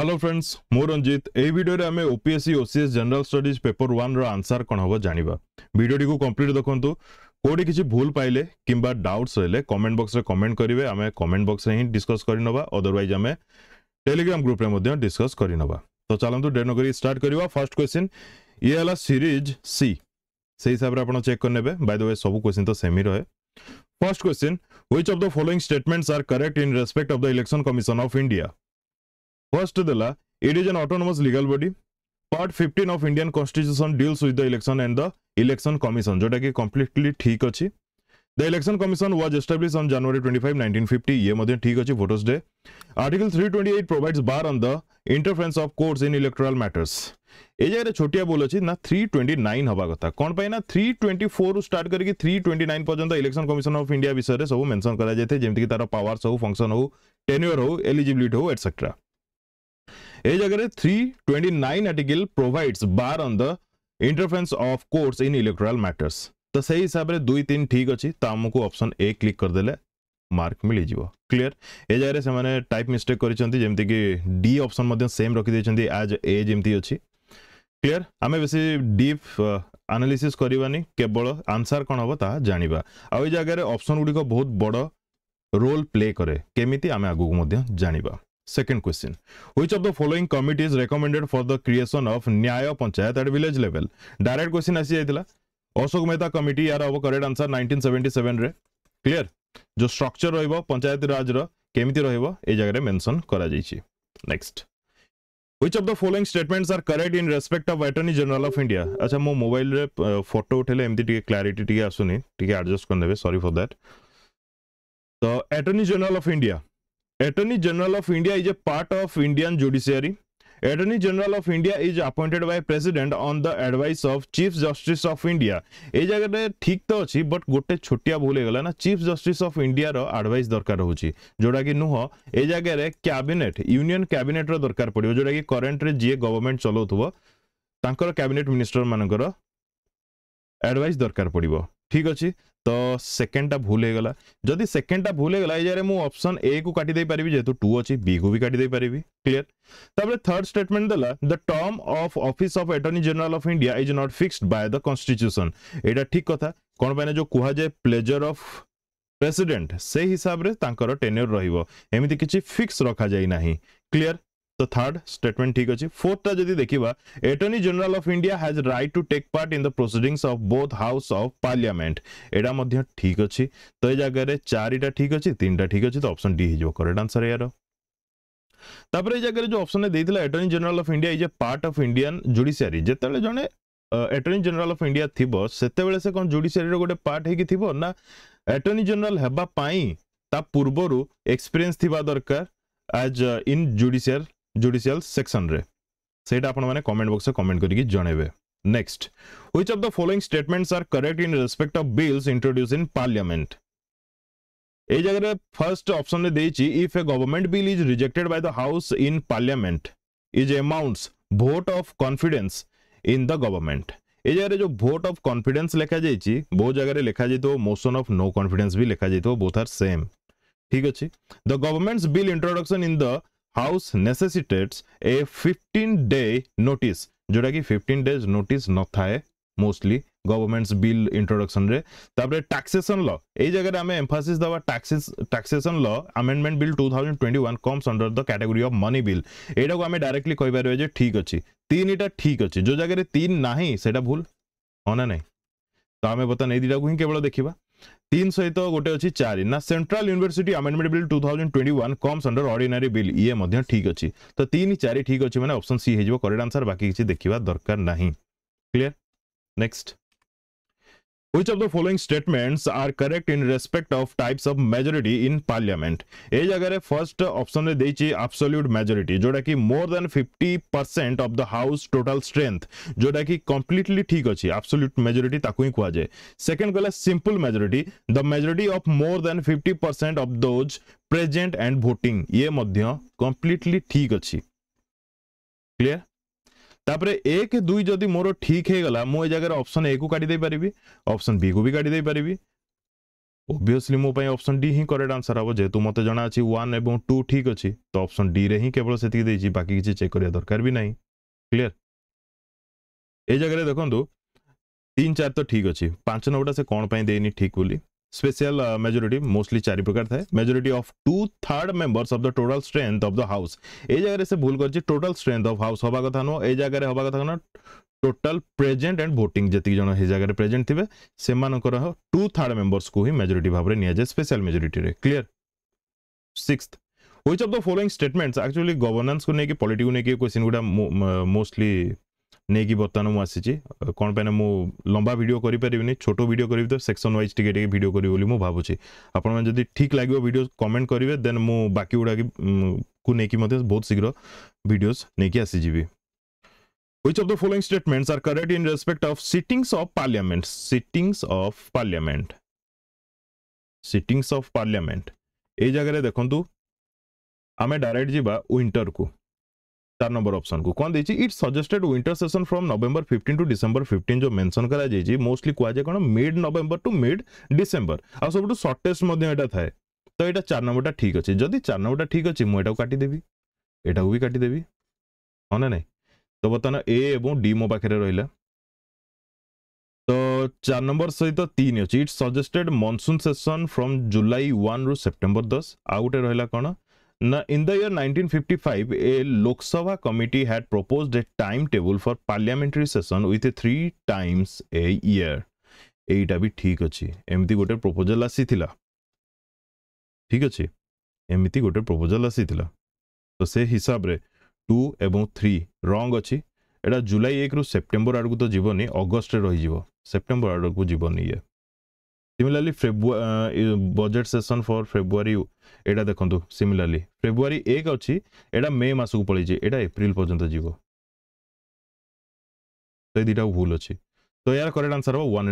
Hello friends मो रंजीत ए video रे हमें OPSC OCS general studies paper 1 रो आंसर कोन हो जानिबा वीडियो डी को कंप्लीट देखंतु कोडी किछि भूल पाइले किबा डाउट्स रहले कमेंट बॉक्स रे कमेंट करिवे हमें कमेंट बॉक्स रे ही डिस्कस करिनोबा अदरवाइज हमें टेलीग्राम ग्रुप रे मध्ये डिस्कस करिनोबा तो चलंतु डेनो करी स्टार्ट करिवा फर्स्ट क्वेश्चन ये हला सीरीज सी सही हिसाब रे आपण चेक करनेबे बाय द वे सब क्वेश्चन तो सेम ही रहे first question which of the following statements are correct in respect of the election commission of India First, it is an autonomous legal body. Part 15 of Indian Constitution deals with the election and the Election Commission. जोटा कि completely ठीक अछि. The Election Commission was established on January 25, 1950. ये मध्य ठीक अछि Voters Day. Article 328 provides bar on the interference of courts in electoral matters. ए जारे छोटिया बोल अछि ना 329 हवा कथा. कोन पय ना 324 स्टार्ट करके 329 पर्यंत Election Commission of India विषय रे सब मेंशन करा जायथे जेमति कि तारो पावर सब फंक्शन हो, टेन्योर हो, एलिजिबिलिटी हो etc. ए जगह 329 article provides bar on the interference of courts in electoral matters तो सही हिसाब रे 2 3 ठीक अछि त हमको ऑप्शन ए क्लिक कर देले मार्क मिलि जीवो क्लियर ए जगह रे से माने टाइप मिस्टेक करिसथि जेमति कि डी ऑप्शन मध्ये सेम रखि देछथि एज ए जेमति अछि क्लियर हमें बेसी डीप एनालिसिस करिवानी केवल आंसर कोन होबो ता जानिबा आ ए जगह रे ऑप्शन गुडी को बहुत बड़ रोल प्ले करे केमिति हमें आगु को मध्ये जानिबा Second question. Which of the following committee is recommended for the creation of Nyaya Panchayat at village level? Direct question ऐसी आई थला. Ashok Mehta committee यार अब correct answer 1977 रे. Clear? जो structure रहिबो पंचायत राज रो केमिति रहिबो ए जगह रे मेंशन करा जाईछि. Next. Which of the following statements are correct in respect of Attorney General of India? अच्छा मो मोबाइल रे फोटो उठेले एमति टिके क्लैरिटी टिके आसुनी टिके एडजस्ट कर देबे sorry for that. The Attorney General of India Attorney General of India is a part of Indian judiciary. Attorney General of India is appointed by President on the advice of Chief Justice of India. ए जगह रे ठीक तो अछि but गोटे छोटिया भूल गेला ना Chief Justice of India रो एडवाइस दरकार होछि जोडा कि नुह ए जगह रे कैबिनेट यूनियन कैबिनेट रो दरकार पड़ियो जोडा कि करंट रे जे गवर्नमेंट चलोथबो तांकर कैबिनेट मिनिस्टर मानकर एडवाइस दरकार पड़िबो ठीक अछि तो सेकंड टा भूल हे गला जदी सेकंड टा भूल हे गला यार मु ऑप्शन ए को काटी दे परबी जेतु 2 अछि बी को भी काटी दे परबी क्लियर तबरे थर्ड स्टेटमेंट दला the term of office of attorney general of India is not fixed by the constitution एटा ठीक कथा कोन पने जो कुहा जे प्लेजर ऑफ प्रेसिडेंट से हिसाब रे तांकर टेन्योर रहिबो एमिति किछि फिक्स रखा जाई नाही क्लियर तो थर्ड स्टेटमेंट ठीक अछि फोर्थ ता जदी देखिबा attorney general of India has right to take part in the proceedings of both house of parliament एडा मध्ये ठीक अछि तो ए जगह रे चारटा ठीक अछि तीनटा ठीक अछि तो ऑप्शन डी हिजो करेक्ट आंसर यार तापर ए जगह रे जो ऑप्शन ने देथिला attorney general of India is a part of Indian judiciary जेतेले जने अटॉर्नी जनरल ऑफ इंडिया थिबो सेतेबेले से कोन जुडिशियरी रो गोटे पार्ट हे कि थिबो ना अटॉर्नी जनरल हेबा पई ता पूर्वरु एक्सपीरियंस थिबा दरकार as in judiciary judicial section रे सेटा आपण माने कमेंट बॉक्स से कमेंट करिके जणेबे next which of the following statements are correct in respect of bills introduce in parliament ए जगह रे फर्स्ट ऑप्शन ने देछि if a government bill is rejected by the house in parliament is amounts vote of confidence in the government ए जगह रे जो vote of confidence लिखा जाईछि बहुत जगह रे लिखा जाईतो मोशन ऑफ नो कॉन्फिडेंस भी लिखा जाईतो बोथ आर सेम ठीक अछि the government's bill introduction in the House necessitates a 15-day notice. जोड़ा कि 15 days notice न थाए mostly government's bill introduction रे तापरे taxation law ए जगह हमें emphasis दवा taxation law amendment bill 2021 comes under the category of money bill एटा को हमें directly कोई बार वजह ठीक अच्छी तीन इटा ठीक अच्छी जो जगह रे तीन नहीं सेटा भूल होना नहीं तो हमें पता नहीं दीटा को ही केवल देखिबा 3 सहित गोटे अछि 4 ना central university amendment bill 2021 comes under ordinary bill ये मध्ये ठीक अछि तो 3 4 ठीक अछि माने ऑप्शन सी हे जबो करेक्ट आंसर बाकी किछि देखिबा दरकार नाही clear next which of the following statements are correct in respect of types of majority in parliament ए जगह रे फर्स्ट ऑप्शन रे देछि एब्सोल्यूट मेजॉरिटी जोडा कि more than 50% of the house total strength जोडा कि कंप्लीटली ठीक अछि एब्सोल्यूट मेजॉरिटी ताकू ही कुआ जाय सेकंड गला simple majority the majority of more than 50% of those present and voting ये मध्ये कंप्लीटली ठीक अछि क्लियर तापरे 1 2 जदी मोर ठीक हे गला मो ए जगह रे ऑप्शन ए को काटी दे परिबी ऑप्शन बी को भी काटी दे परिबी obviously mo pai option D hi correct answer abo jetu mate jana achi 1 ebong 2 thik achi to option D re hi kebal setiki dei chi baki kichi check kariya darkar bi nahi clear ए जगरे देखंतु 3 4 तो ठीक अछि 5 9टा से कोन पय देनी ठीक बोली special majority mostly 4 प्रकार थाए majority of 2/3 members of the total strength of the house ए जगरे से भूल कर छी टोटल स्ट्रेंथ ऑफ हाउस होबा कथा नो ए जगरे होबा कथा न टोटल प्रेजेंट एंड वोटिंग जति जन हे जगरे प्रेजेंट थिबे से मानकर 2/3 मेंबर्स को ही मेजॉरिटी भाबरे निया जे स्पेशल मेजॉरिटी रे clear 6th which of the following statements actually governance को ने के पॉलिटिक्स को ने के क्वेश्चन गुडा मोस्टली नेगी बतानो मु आसी छी कोन पेने मु लंबा वीडियो करि परिबनी छोटो वीडियो करिब तो सेक्शन वाइज टिके टिके वीडियो करि बोली मु भाबु छी आपण मन जदी ठीक लागियो वीडियो कमेंट करिवे देन मु बाकी उडा की को नेकी मते बहुत शीघ्र वीडियोस नेकी आसी जीबी which of the following statements are correct in respect of sittings of parliament ए जगह रे देखंतु हमें डायरेक्ट जीवा विंटर को चार नंबर ऑप्शन को कोन देछि it suggested winter session from November 15 to December 15 जो मेंशन करा जाय छी मोस्टली कुआ जे कोन mid November to mid December आ सबटु शॉर्टेस्ट मध्ये एटा थाए तो एटा चार नंबरटा ठीक अछि जदी चार नंबरटा ठीक अछि मु एटाउ काटी देबी एटा भी काटी देबी होना नै तो बताना ए एवं डी मो पाखरे रहिला तो चार नंबर सहित 3 अछि it suggested monsoon session from July 1 to September 10 आउटे रहिला कोन Now, in the year 1955, a Lok Sabha committee had proposed a timetable for parliamentary session with 3 times a year. Eita bhi thik achi. Emiti gote proposal asithila. Thik achi. Emiti gote proposal asithila. So se hisab re 2 ebong 3 wrong achi. Eta July 1 ru September arku to jiboni August re rahi jibo. September arku jiboni ye. Similarly, February budget session for February एडा देखंतु similarly February 1 अछि एडा मे मास को पळि जे एडा अप्रैल पर्यंत जीवो तो दिटा भूल अछि तो यार करेक्ट आंसर हो 1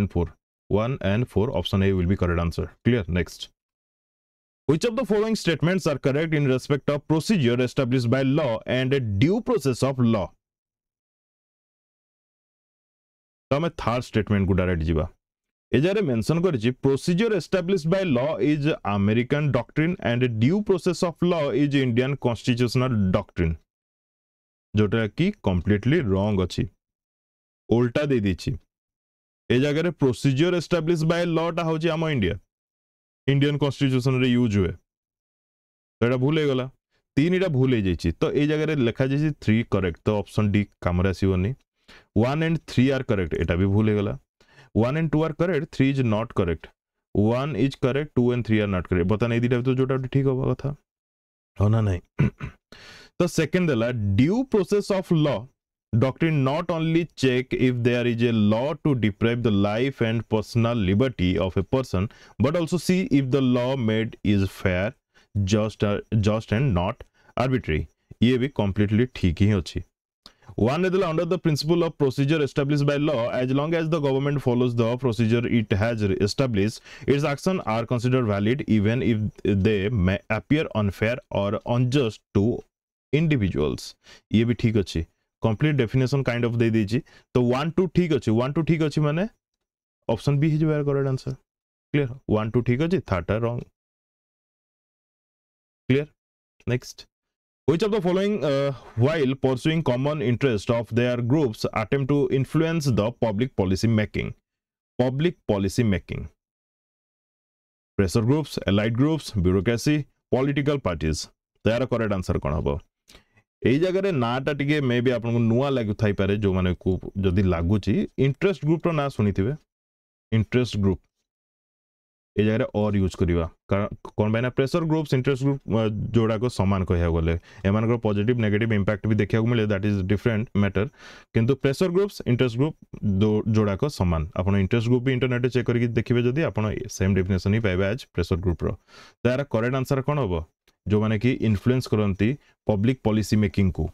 and 4 option A will be correct answer clear next which of the following statements are correct in respect of procedure established by law and a due process of law तमे third statement को direct जीवा एजारे mention करिछि procedure established by law is American doctrine and due process of law is Indian constitutional doctrine जोटा की completely wrong अछि उल्टा दे दिछि ए जगह रे प्रोसीजर एस्टैब्लिश्ड बाय लॉ टा होछि हम इंडिया इंडियन कॉन्स्टिट्यूशन रे यूज होए तोडा भूल हे गला तीनटा भूल हे जैछि तो ए जगह रे लिखा जैछि 3 करेक्ट तो ऑप्शन डी कामरा सिवनी 1 एंड 3 आर करेक्ट एटा भी भूल हे गला 1 and 2 are correct 3 is not correct 1 is correct 2 and 3 are not correct पता नहीं दिटा तो जोटा ठीक होबा कथा होना नहीं तो सेकंड दला due process of law doctrine not only check if there is a law to deprive the life and personal liberty of a person but also see if the law made is fair just and not arbitrary ये भी completely ठीक ही होछि One is under the principle of procedure established by law, as long as the government follows the procedure it has established, its actions are considered valid even if they may appear unfair or unjust to individuals. ये भी ठीक अच्छी. Complete definition kind of दे दीजिए. तो 1 2 ठीक अच्छी. 1 2 ठीक अच्छी माने option B ही जो है correct answer. Clear? 1 2 ठीक अच्छी. Third wrong. Clear? Next. Which of the following, while pursuing common interest of their groups, attempt to influence the public policy making? Public policy making. Pressure groups, allied groups, bureaucracy, political parties. They are correct answer कौन होगा? ये जगह रे नाटा टिके में भी आपन को नुआ लागू थाई पारे जो माने को जदी लागू ची interest group तो ना सुनी थी interest group. ए जगह और यूज करिवा कोन बायना प्रेशर ग्रुप्स इंटरेस्ट ग्रुप जोडा को समान कहया गले एमान को पॉजिटिव नेगेटिव इंपैक्ट भी देखिया को मिले दैट इज डिफरेंट मैटर किंतु प्रेशर ग्रुप्स इंटरेस्ट ग्रुप जोडा को समान आपण इंटरेस्ट ग्रुप भी इंटरनेट चेक करके देखिबे जदी आपण सेम डेफिनेशन ही पाइबे आज प्रेशर ग्रुप रो तो यार करेक्ट आंसर कोन होबो जो माने की इन्फ्लुएंस करंती पब्लिक पॉलिसी मेकिंग को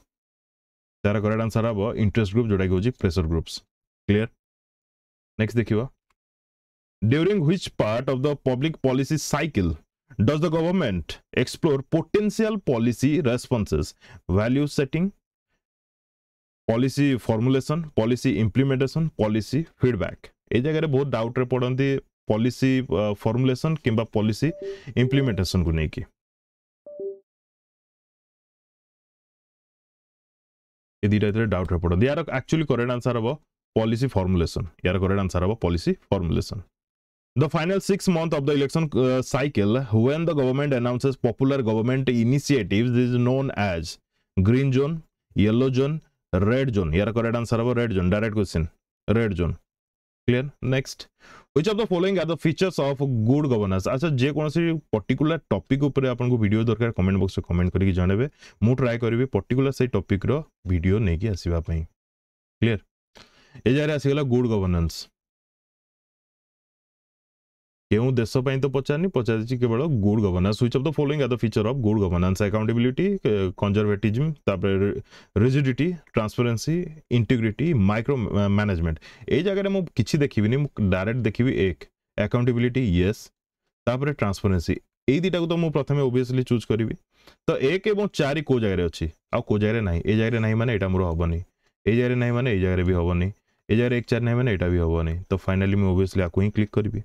यार करेक्ट आंसर होबो इंटरेस्ट ग्रुप जोडा को जी प्रेशर ग्रुप्स क्लियर नेक्स्ट देखिवा During which part of the public policy cycle does the government explore potential policy responses, value setting, policy formulation, policy implementation, policy feedback? ए जगह रे बहुत doubt रे पडंती पॉलिसी फॉर्मुलेशन किंबा पॉलिसी इंप्लीमेंटेशन को लेकिन ये दीटा डाउट रे पड़ो यार एक्चुअली करेक्ट आंसर हम पॉलिसी फॉर्मुलेशन यार करेक्ट आंसर हम policy formulation. The final 6 months of the election cycle, when the government announces popular government initiatives, this is known as green zone, yellow zone, red zone. Here correct answer is red zone. Direct question. Red zone. Clear? Next. Which of the following are the features of good governance? अच्छा जे कौन सी particular topic ऊपर आपन को video दरकार comment box में comment करेगी जाने बे मु try करेगी particular से topic रो video नहीं किया सिवा पाएं. Clear? ये जा रहा है सिगला good governance. केउ देश पई तो पचानी पचाची केवल good governance. Which of the following are the feature of good governance accountability conservatism तापर rigidity transparency integrity micro management. ए जगह रे मु किछि देखिबिनी मु डायरेक्ट देखिबी एक अकाउंटेबिलिटी यस तापर ट्रांसपेरेंसी ए दिटा को तो मु प्रथमे ओबवियसली चूज करबी तो 1 एवं 4 को जगह रे अछि आ को जगह रे नाही. ए जगह रे नाही माने एटा मोर होबनी ए जगह रे नाही माने ए जगह रे भी होबनी ए जगह रे 1 4 नाही माने एटा भी होबनी तो फाइनली मु ओबवियसली आ को ही क्लिक करबी.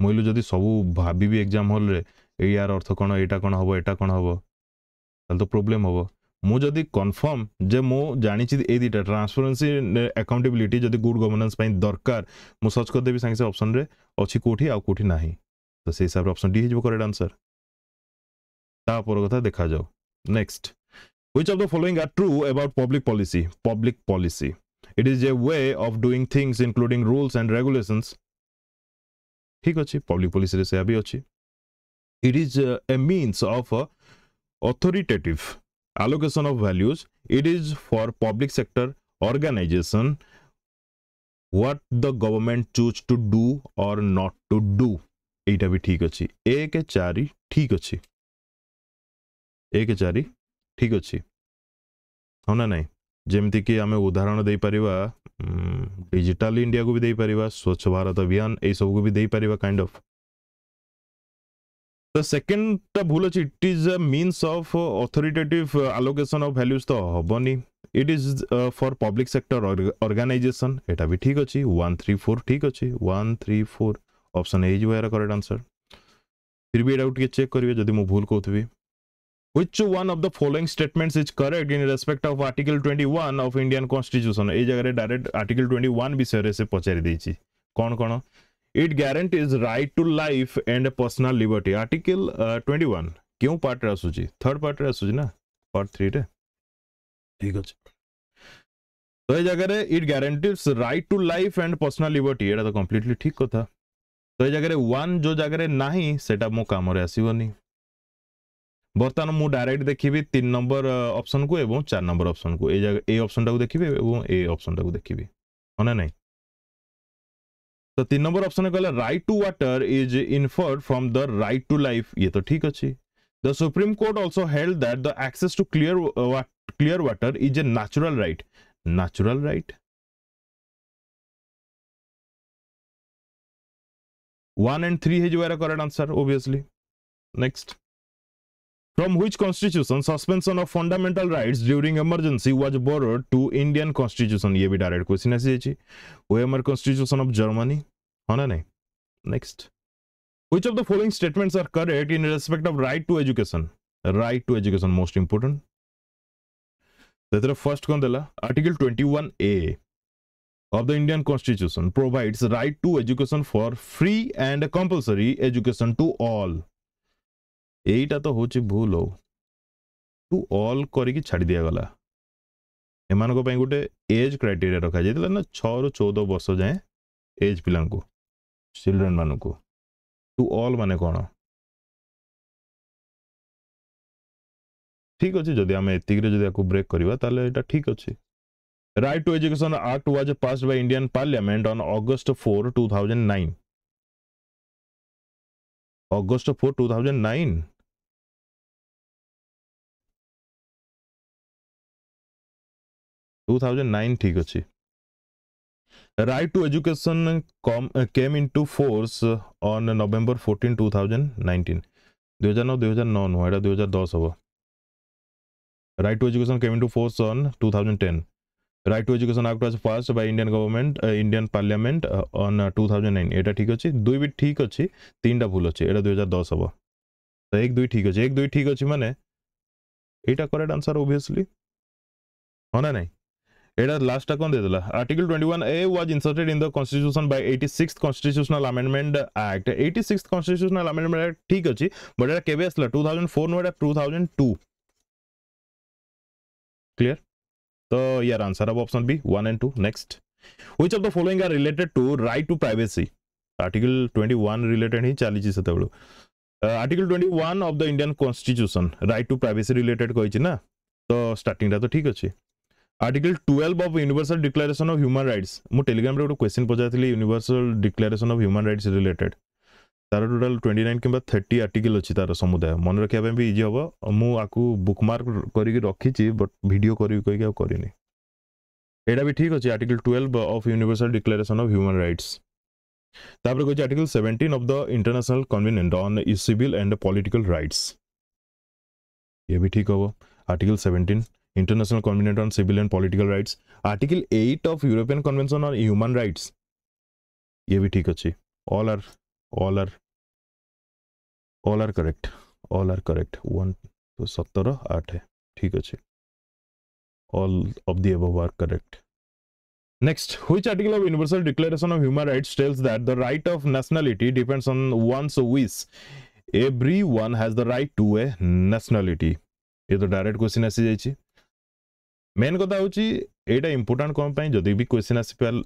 मोइलो जदी सबु भाबी भी एग्जाम हॉल रे ए यार अर्थ कोन एटा कोन हबो तल तो प्रॉब्लम हबो. मो जदी कंफर्म जे मो जानि छि ए दिटा ट्रांसपेरेंसी अकाउंटेबिलिटी जदी गुड गवर्नेंस पई दरकार मो सर्च कर देबी संगे से ऑप्शन रे अछि कोठी आ कोठी नाही तो से हिसाब रे ऑप्शन डी हिजबो करेक्ट आंसर. ता पर कथा देखा जाओ. Next. Which of the following are true about public policy. Public policy it is a way of doing things including rules and regulations. ठीक अछि पब्लिक पॉलिसी रे से अभी अछि. It is a means of authoritative allocation of values. It is for public sector organization what the government choose to do or not to do. एटा भी ठीक अछि 1 4 ठीक अछि 1 4 ठीक अछि होना नै जेमति कि हमें उदाहरण देई परिवा डिजिटल इंडिया को भी देई परिवा स्वच्छ भारत अभियान ए सब को भी देई परिवा काइंड ऑफ. द सेकंड ता भूल अछि it is a means of authoritative allocation of values तो होबनी. It is for public sector organisation एटा भी ठीक अछि 134 ठीक अछि 134 option A is where correct answer. फिर भी डाउट के चेक करियो जदी मु भूल कहतबी. Which one of the following statements is correct in respect of Article 21 of Indian Constitution? ए जगह रे डायरेक्ट Article 21 विषय रे से पचारि देछि कोन कोन. It guarantees right to life and personal liberty. Article 21 क्यों पार्ट रे आसुछि थर्ड पार्ट रे आसुछि ना पार्ट 3 रे ठीक अछि तो ए जगह रे it guarantees right to life and personal liberty एटा तो कंप्लीटली ठीक कथा तो ए जगह रे 1 जो जगह रे नाही सेटा मो काम रे आसीबोनी. बर्तमान मु डायरेक्ट देखिबी 3 नंबर ऑप्शन को एवं 4 नंबर ऑप्शन को ए जगह ए ऑप्शन टाको देखिबी एवं ए ऑप्शन टाको देखिबी होना नै तो 3 नंबर ऑप्शन कहला right to water is inferred from the right to life ये तो ठीक अछि. The supreme court also held that the access to clear water is a natural right. Natural right 1 and 3 is where correct answer obviously. Next. From which constitution suspension of fundamental rights during emergency was borrowed to Indian constitution? ये भी direct question ऐसी है जी. Weimar constitution of Germany है ना नहीं. Next. Which of the following statements are correct in respect of right to education? Right to education most important. तो इधर first कौन दला? Article 21A of the Indian constitution provides right to education for free and compulsory education to all. एटा तो होची भूल हो to all करी की छाडी दिया गला एमान को पई गुटे एज क्राइटेरिया रखा जायतला ना 6 रो 14 वर्ष जाय एज पिलां को चिल्ड्रन मानु को टू ऑल माने कोन ठीक अछि जदी हम एतिक रे जदी को ब्रेक करिवा ताले एटा ठीक अछि. Right to education act was passed by Indian parliament on August 4 2009 August 4 2009 2009 ठीक अछि. Right to education came into force on November 14 2019 2009 no एटा 2010 हबो. Right to education came into force on 2010 right to education act was passed by Indian government Indian parliament on 2009 eta thik achi dui bit thik achi tin ta bhul achi eta 2010 hobo so 1 2 thik achi mane eta correct answer obviously hona nai eta last ta kon de dela article 21A was inserted in the constitution by 86th constitutional amendment act 86th constitutional amendment act thik achi but eta kebe asla 2004 no eta 2002 clear so your answer of option B 1 and 2. Next, which of the following are related to right to privacy? Article 21 related hi chalichi setabelu article 21 of the Indian constitution right to privacy related koichi na to starting da to thik achi. Article 12 of universal declaration of human rights mu telegram re question pajathili universal declaration of human rights related तारा total 29 किंबा 30 article अछि तारा समुदाय मन रखिया बे भी easy होबो मु आकु bookmark करि के रखि छी बट वीडियो करि कोइ के करिनि एडा भी ठीक अछि article 12 of universal declaration of human rights तापर कोइ article 17 of the international convention on civil and political rights ये भी ठीक होबो article 17 international convention on civil and political rights article 8 of European convention on human rights ये भी ठीक अछि all are correct 1 17 8 है ठीक अछि all of the above are correct. Next, which article of universal declaration of human rights tells that the right of nationality depends on one's wish? Everyone has the right to a nationality. ये तो direct question आसी जाय छी main कथा होची एटा important कोन पई जदी भी क्वेश्चन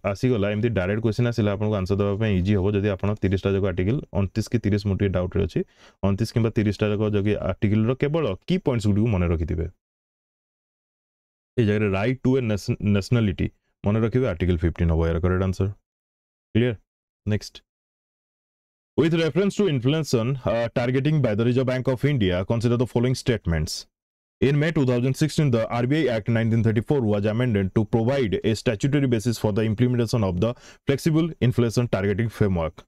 आसी गला एमती डायरेक्ट क्वेश्चन आसीला आपन को आंसर दबा पई इजी होबो जदी आपन 30 टा जको आर्टिकल 29 की 30 मोटी डाउट रे अछि 29 किबा 30 टा जको जगी आर्टिकल रो केवल की पॉइंट्स गुडी मन राखि दिबे ए जगह राइट टू ए नेशनलिटी मन राखिबे आर्टिकल 15 होबो यार correct answer clear. Next, with reference to inflation targeting by the Reserve Bank of India, consider the following statements. In May 2016, the RBI Act 1934 was amended to provide a statutory basis for the implementation of the flexible inflation targeting framework.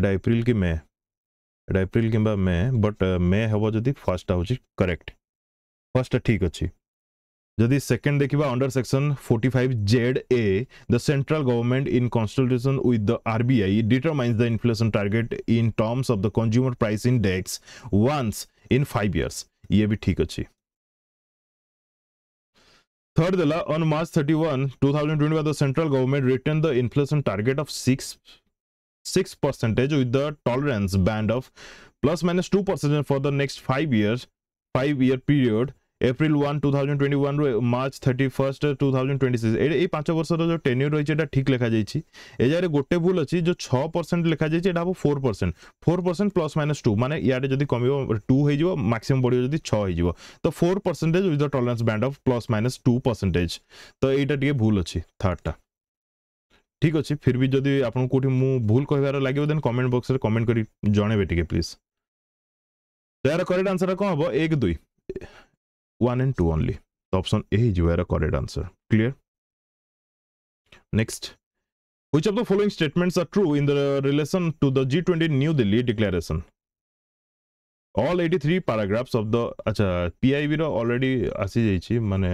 It April ki May, it April kimba May, but May have jodi first house correct. First ठीक अछि. जदि second देखिबा under section 45ZA, the central government in consultation with the RBI determines the inflation target in terms of the consumer price index once in 5 years. ये भी ठीक अच्छी. Third दला on March 31, 2020 the central government retained the inflation target of 6% with the tolerance band of ±2% for the next 5-year period. April 1, 2021 row March 31st 2026 ए 5 वर्ष रो जो tenure रही छै एटा ठीक लेखा जाय छी ए जारे गोटे भूल अछि जो 6% लेखा जाय छै एटा हो 4% ±2 माने यार जदी कमियो 2 होय जिवो मैक्सिमम बढियो जदी 6 होय जिवो तो 4% is the tolerance band of ±2% तो एटा टिके भूल अछि थर्ड टा ठीक अछि फिर भी जदी आपन कोठी मु भूल कहबार लागियो देन कमेंट बॉक्स रे कमेंट करी जणेबे टिके प्लीज यार करेक्ट आंसर को हबो 1 2 1 and 2 only. The option A is your correct answer. Clear? Next, which of the following statements are true in the relation to the G20 New Delhi Declaration? All 83 paragraphs of the PIB ro already asi jai chi mane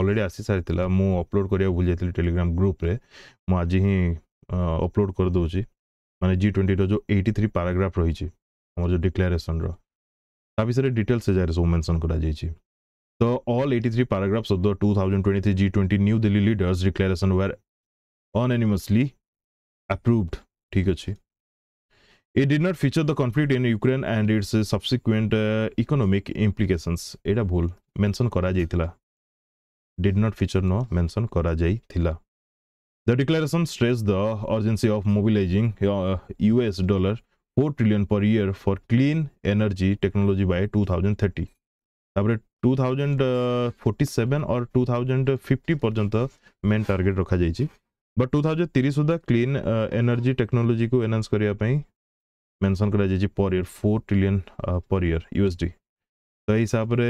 already asi saritila mu upload kariya bhul jaitili Telegram group re mu aji hi upload kar douchi mane G20 ro jo 83 paragraph rahi chi amar jo declaration ro ta bisare details jare so mention kara jai chi. So all 83 paragraphs of the 2023 G20 New Delhi leaders declaration were unanimously approved. ठीक अछि. It did not feature the conflict in Ukraine and its subsequent economic implications. एटा भूल mention करा जायतिला. Did not feature no mention करा जायतिला. The declaration stressed the urgency of mobilizing $4 trillion per year for clean energy technology by 2030. तापरे 2047 और 2050 पर्यंत main target रखा जाय छी but 2030 सुद्धा क्लीन एनर्जी टेक्नोलॉजी को एनहांस करिया पई मेंशन करा जाय छी per year $4 trillion per year USD तो हिसाब रे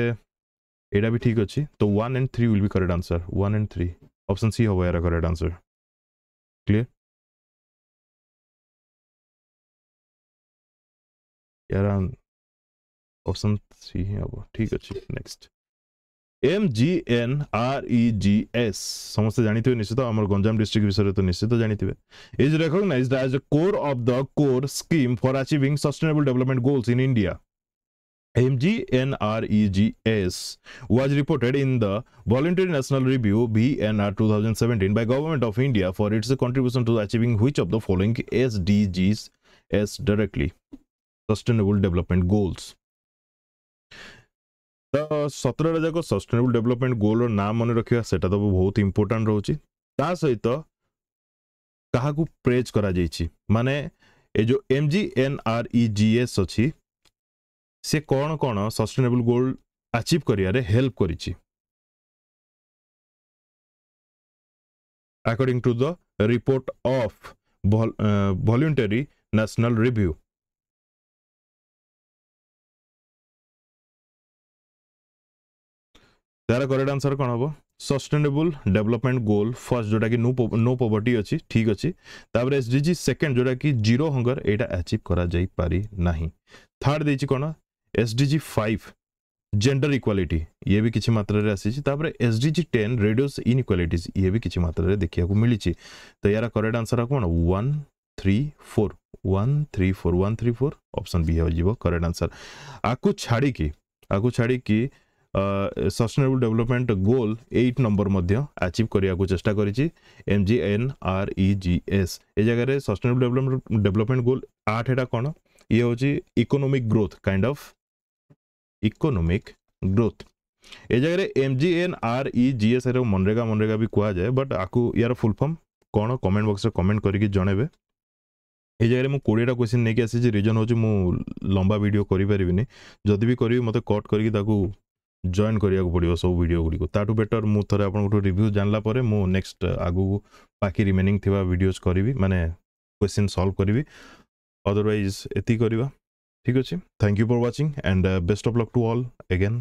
एडा भी ठीक अछि तो 1 and 3 will be correct answer 1 and 3 option C होवे यार करेक्ट आंसर क्लियर यार ऑप्शन सी है अब ठीक अच्छी. नेक्स्ट, MGNREGS समस्ते जानी थे निश्चित आमर गंजाम डिस्ट्रिक्ट विषय तो निश्चित जानी थे is recognized as a core of the core scheme for achieving sustainable development goals in India. MGNREGS was reported in the Voluntary National Review (VNR) 2017 by Government of India for its contribution to achieving which of the following SDGs as directly sustainable development goals. The 17 जाको sustainable development goal और नाम मन रखिया सेटा तो बहुत important रहउची ता सहित कहा को प्रेज करा जाईची माने ए जो MGNREGS अछि से कौन कौन सस्टेनेबल गोल अचीव करिया रे हेल्प करिची according to the report of voluntary national review तारा करेक्ट आंसर कोन हबो सस्टेनेबल डेवलपमेंट गोल फर्स्ट जोटा कि नो पॉवर्टी अछि ठीक अछि तापर एसडीजी सेकंड जोटा कि जीरो हंगर एटा अचीव करा जाई पारी नाही थर्ड देछि कोन SDG 5 जेंडर इक्वालिटी ये भी किछि मात्रा रे आसी छि तापरे SDG 10 रिड्यूस इनइक्वालिटीज ये भी किछि मात्रा रे देखिया को मिली छि तो यार करेक्ट आंसर कोन 134 ऑप्शन बी हो जिवो करेक्ट आंसर आकु छाडी की सस्टेनेबल डेवलपमेंट गोल 8 नंबर मध्य अचीव करिया को चेष्टा करी छि MGNREGS ए जगह रे सस्टेनेबल डेवलपमेंट गोल 8 एटा कोन ये होची economic growth kind of economic growth ए जगह रे MGNREGS रे मनरेगा भी कुआ जाय बट आकु यार फुल फॉर्म कोन कमेंट बॉक्स रे कमेंट करी कि जणेबे ए जगह रे मु 20 टा क्वेश्चन नेकी आसी जे रीजन होची मु लंबा वीडियो करी परिबिनी जदी भी करियो मते कट करी ताकू जॉइन करिया को पडियो सब वीडियो गुडी को ताटू बेटर मु थरे आपन को रिव्यू जानला परे मु नेक्स्ट आगु बाकी रिमेनिंग थिबा वीडियोस करिवि माने क्वेश्चन सॉल्व करिवि otherwise eti kariba thik achi. Thank you for watching and best of luck to all again.